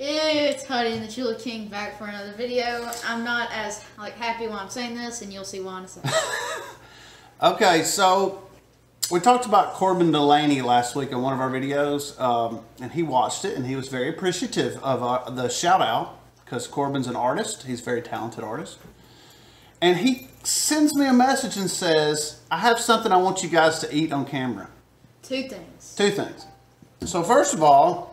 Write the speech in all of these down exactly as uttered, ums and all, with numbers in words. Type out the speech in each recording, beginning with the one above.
It's Huddy and the Chili King back for another video. I'm not as like happy while I'm saying this, and you'll see why in a second. Okay, so we talked about Corbin Delaney last week in one of our videos, um, and he watched it, and he was very appreciative of uh, the shout-out, because Corbin's an artist. He's a very talented artist. And he sends me a message and says, I have something I want you guys to eat on camera. Two things. Two things. So first of all,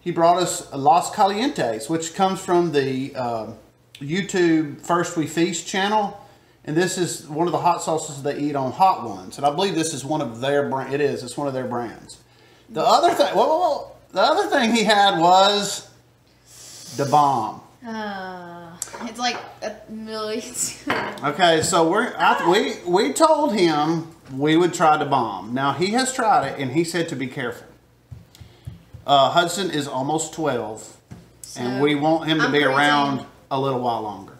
he brought us Los Calientes, which comes from the uh, YouTube First We Feast channel. And this is one of the hot sauces they eat on Hot Ones. And I believe this is one of their brands. It is. It's one of their brands. The other thing, whoa, whoa, whoa. The other thing he had was Da Bomb. Uh, it's like a million. Okay, so we're, I, we, we told him we would try Da Bomb. Now, he has tried it, and he said to be careful. Uh, Hudson is almost twelve, so and we want him to I'm be crazy. around a little while longer.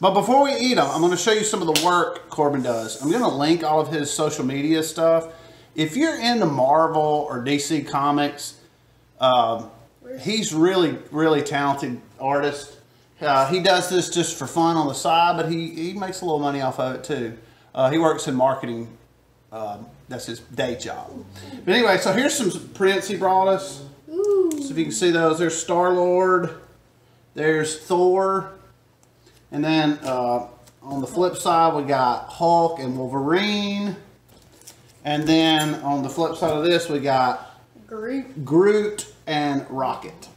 But before we eat them, I'm going to show you some of the work Corbin does. I'm going to link all of his social media stuff. If you're into Marvel or D C Comics, uh, he's really, really talented artist. Uh, he does this just for fun on the side, but he, he makes a little money off of it too. Uh, he works in marketing. Uh, that's his day job. But anyway, so here's some prints he brought us. Ooh. So if you can see those, there's Star-Lord, there's Thor, and then uh, on the flip side we got Hulk and Wolverine, and then on the flip side of this we got Groot, Groot and Rocket.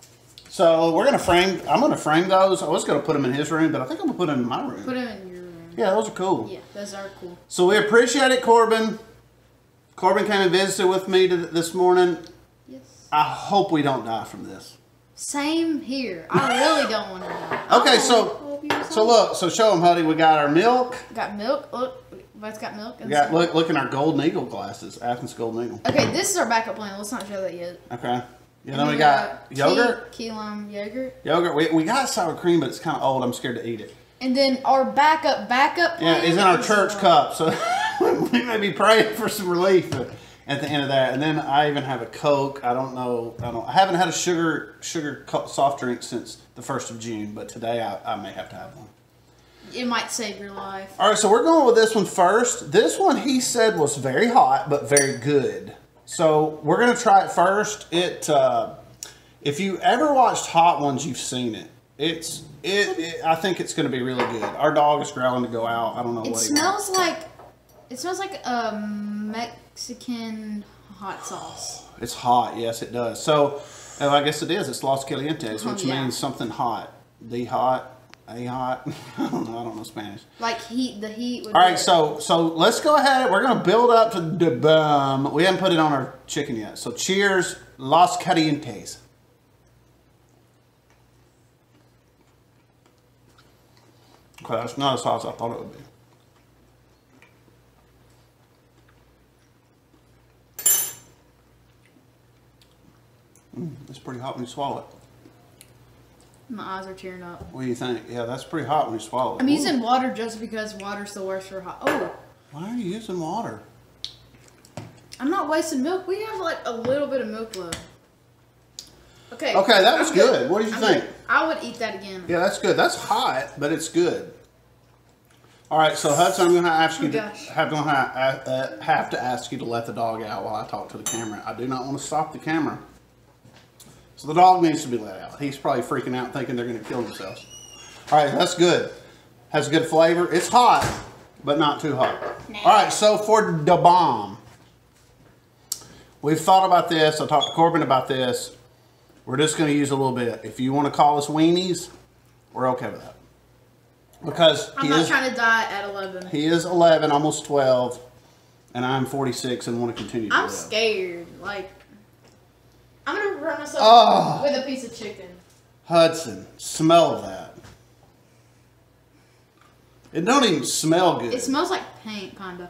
So we're gonna frame. I'm gonna frame those. I was gonna put them in his room, but I think I'm gonna put them in my room. Put them in your room. Yeah, those are cool. Yeah, those are cool. So we appreciate it, Corbin. Corbin came and visited with me this morning. Yes. I hope we don't die from this. Same here. I really don't want to die. Okay, so so look, so show them, Huddy. We got our milk. We got milk. Look, what's got milk? We got, look, look in our golden eagle glasses. Athens golden eagle. Okay, this is our backup plan. Let's not show that yet. Okay. You know, and then we got, got yogurt. Key, key lime yogurt. Yogurt. We we got sour cream, but it's kind of old. I'm scared to eat it. And then our backup backup plan. Yeah, it's in our church cup, so. We may be praying for some relief at the end of that. And then I even have a Coke. I don't know. I don't. I haven't had a sugar sugar soft drink since the first of June, but today I, I may have to have one. It might save your life. All right, so we're going with this one first. This one he said was very hot, but very good. So we're going to try it first. It uh, if you ever watched Hot Ones, you've seen it. It's it. it I think it's going to be really good. Our dog is growling to go out. I don't know. It what smells it like. It smells like a Mexican hot sauce. It's hot, yes, it does. So, oh, I guess it is. It's Los Calientes, which oh, yeah. means something hot. The hot, a hot. I don't know. I don't know Spanish. Like heat, the heat. Would All right, so so let's go ahead. We're gonna build up to the bomb. We haven't put it on our chicken yet. So, cheers, Los Calientes. Okay, that's not as hot as I thought it would be. Mm, it's pretty hot when you swallow it. My eyes are tearing up. What do you think? Yeah, that's pretty hot when you swallow it. I'm using Ooh. water just because water's the worst for hot. Oh. Why are you using water? I'm not wasting milk. We have like a little bit of milk left. Okay. Okay, that was good. good. What did you I'm think? Good. I would eat that again. Yeah, that's good. That's hot, but it's good. All right, so Hudson, I'm going to ask you oh, to have, gonna have, uh, have to ask you to let the dog out while I talk to the camera. I do not want to stop the camera. So the dog needs to be let out. He's probably freaking out thinking they're going to kill themselves. All right, that's good. Has good flavor. It's hot, but not too hot. Nah. All right, so for Da Bomb, we've thought about this. I talked to Corbin about this. We're just going to use a little bit. If you want to call us weenies, we're okay with that. Because I'm he not is, trying to die at eleven. He is eleven, almost twelve, and I'm forty-six and want to continue to I'm live. scared. Like... I'm gonna run myself oh. with a piece of chicken. Hudson, smell that. It don't even smell good. It smells like paint, kinda.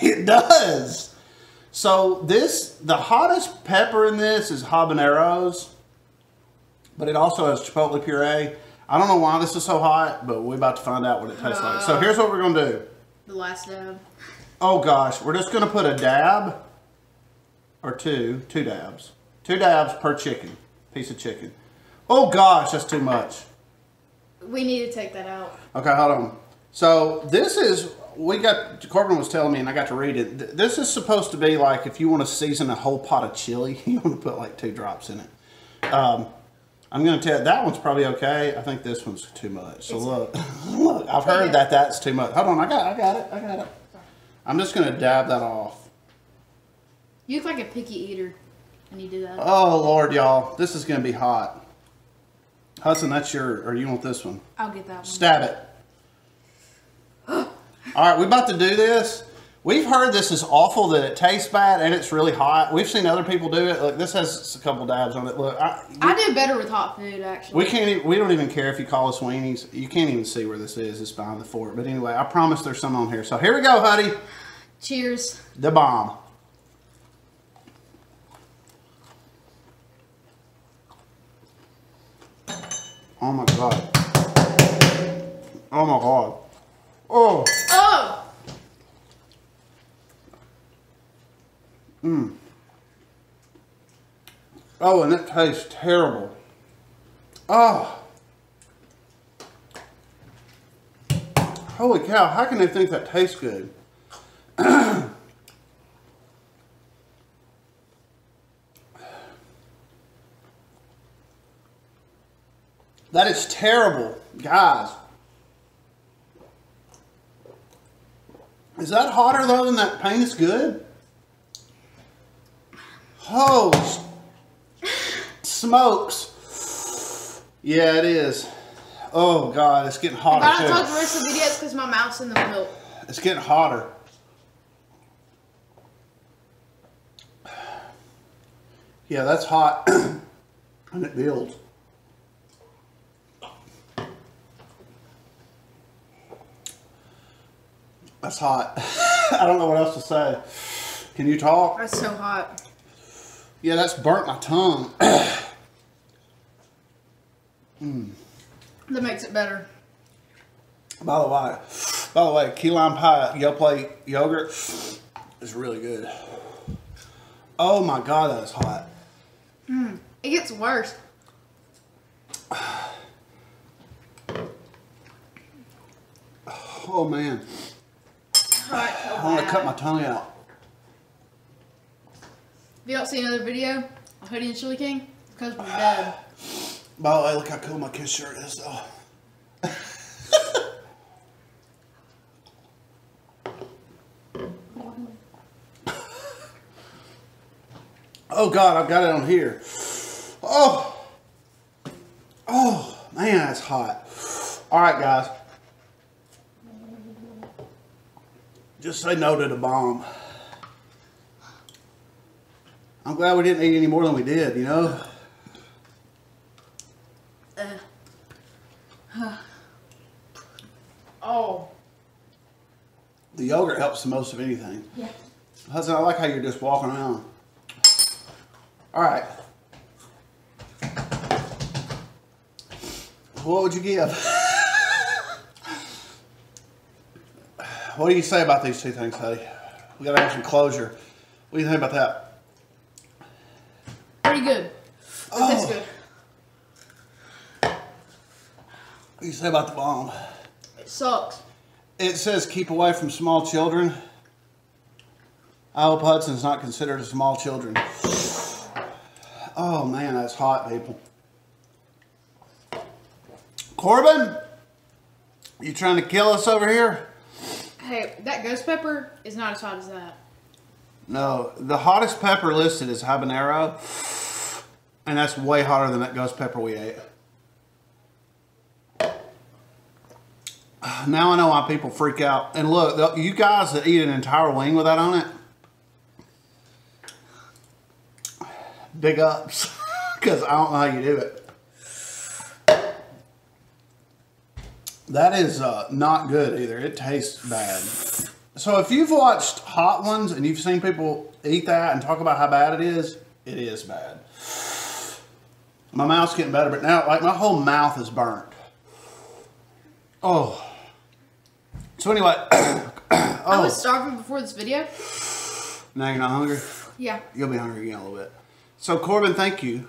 It does. So this, the hottest pepper in this is habaneros, but it also has chipotle puree. I don't know why this is so hot, but we're about to find out what it tastes uh, like. So here's what we're gonna do. The last dab. Oh gosh, we're just gonna put a dab or two, two dabs. Two dabs per chicken, piece of chicken. Oh gosh, that's too much. We need to take that out. Okay, hold on. So this is, we got, Corbin was telling me and I got to read it. This is supposed to be like if you want to season a whole pot of chili, you want to put like two drops in it. Um, I'm going to tell you, that one's probably okay. I think this one's too much. So it's look, look, I've heard yeah. that that's too much. Hold on, I got, I got it, I got it. Sorry. I'm just going to dab that off. You look like a picky eater when you do that. Oh Lord, y'all, this is going to be hot. Hudson, that's your, or you want this one? I'll get that one. Stab it. All right, we're about to do this. We've heard this is awful, that it tastes bad and it's really hot. We've seen other people do it. Look, this has a couple dabs on it. Look, I, we, I do better with hot food, actually. We can't. We don't even care if you call us weenies. You can't even see where this is. It's behind the fork. But anyway, I promise there's some on here. So here we go, Huddy. Cheers. Da Bomb. Oh my God. Oh my God. Oh. Oh. Mmm. Oh, and it tastes terrible. Oh. Holy cow, how can they think that tastes good? That is terrible, guys. Is that hotter though than that paint is good? Oh, smokes. Yeah, it is. Oh God, it's getting hotter. If I don't talk the rest of the video, it's because my mouth's in the milk. It's getting hotter. Yeah, that's hot. And it builds. That's hot. I don't know what else to say. Can you talk? That's so hot. Yeah, that's burnt my tongue. mm. That makes it better. By the way, by the way, key lime pie, Yoplait yogurt is really good. Oh my God, that is hot. Mm. It gets worse. Oh man. Right, so I want to cut my tongue out. If you don't see another video of Huddy and Chili King, it's because we're dead. By the way, look how cool my Kiss shirt is. Oh. Oh God, I've got it on here. Oh, oh man, that's hot. All right, guys. Just say no to the bomb. I'm glad we didn't eat any more than we did, you know? Uh, huh. Oh. The yogurt helps the most of anything. Yeah. Hudson, I like how you're just walking around. All right. What would you give? What do you say about these two things, Huddy? We gotta have some closure. What do you think about that? Pretty good. Oh. That's good. What do you say about the bomb? It sucks. It says keep away from small children. I hope Hudson's not considered a small children. Oh man, that's hot, people. Corbin, you trying to kill us over here? Hey, that ghost pepper is not as hot as that. No, the hottest pepper listed is habanero, and that's way hotter than that ghost pepper we ate. Now I know why people freak out. And look, you guys that eat an entire wing with that on it, big ups, because I don't know how you do it. That is uh, not good either. It tastes bad. So if you've watched Hot Ones and you've seen people eat that and talk about how bad it is, it is bad. My mouth's getting better, but now like my whole mouth is burnt. Oh. So anyway. oh. I was starving before this video. Now you're not hungry? Yeah. You'll be hungry again a little bit. So Corbin, thank you.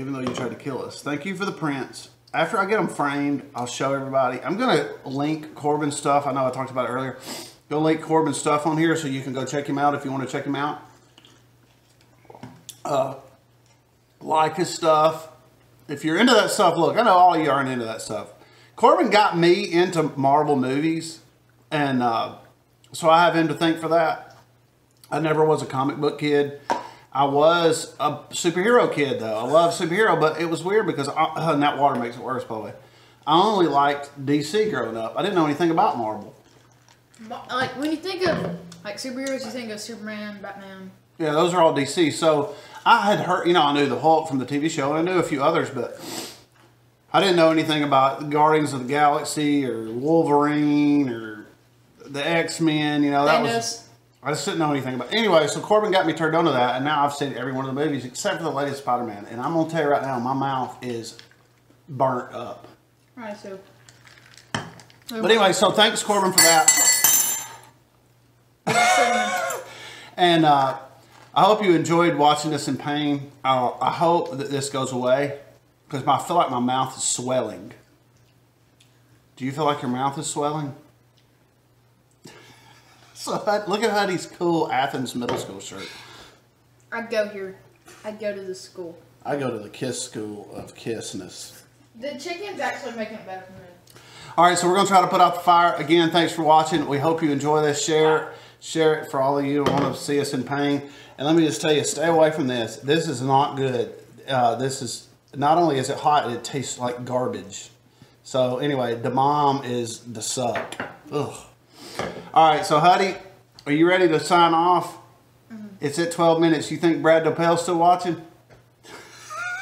even though you tried to kill us. Thank you for the prints. After I get them framed, I'll show everybody. I'm going to link Corbin's stuff. I know I talked about it earlier. Go link Corbin's stuff on here so you can go check him out if you want to check him out. Uh, like his stuff. If you're into that stuff, look, I know all you aren't into that stuff. Corbin got me into Marvel movies, and uh, so I have him to thank for that. I never was a comic book kid. I was a superhero kid, though. I love superhero, but it was weird because, I, and that water makes it worse, by the way. I only liked D C growing up. I didn't know anything about Marvel. Like, when you think of, like, superheroes, you think of Superman, Batman. Yeah, those are all D C. So I had heard, you know, I knew the Hulk from the T V show, and I knew a few others, but I didn't know anything about Guardians of the Galaxy or Wolverine or the X-Men, you know. That was, I just didn't know anything about it. Anyway, so Corbin got me turned on to that, and now I've seen every one of the movies except for the latest Spider-Man. And I'm going to tell you right now, my mouth is burnt up. All right, so. But anyway, so thanks, Corbin, for that. And, uh... I hope you enjoyed watching this in pain. Uh, I hope that this goes away because I feel like my mouth is swelling. Do you feel like your mouth is swelling? So look at Huddy's cool Athens middle school shirt. I'd go here. I'd go to the school. I go to the KISS school of kissness. The chicken's actually making it better for me. All right, so we're going to try to put out the fire. Again, thanks for watching. We hope you enjoy this. Share, share it for all of you who want to see us in pain. And let me just tell you, stay away from this. This is not good. Uh, this is, not only is it hot, it tastes like garbage. So anyway, Da Bomb is the suck. Ugh. All right, so Huddy, are you ready to sign off? Mm-hmm. It's at twelve minutes. You think Brad Doppel's still watching?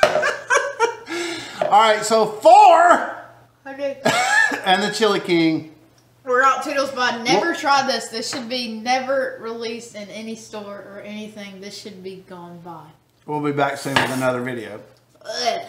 All right, so for Huddy and the Chili King. We're out Toodles by Never Try This. This should be never released in any store or anything. This should be gone by. We'll be back soon with another video. Ugh.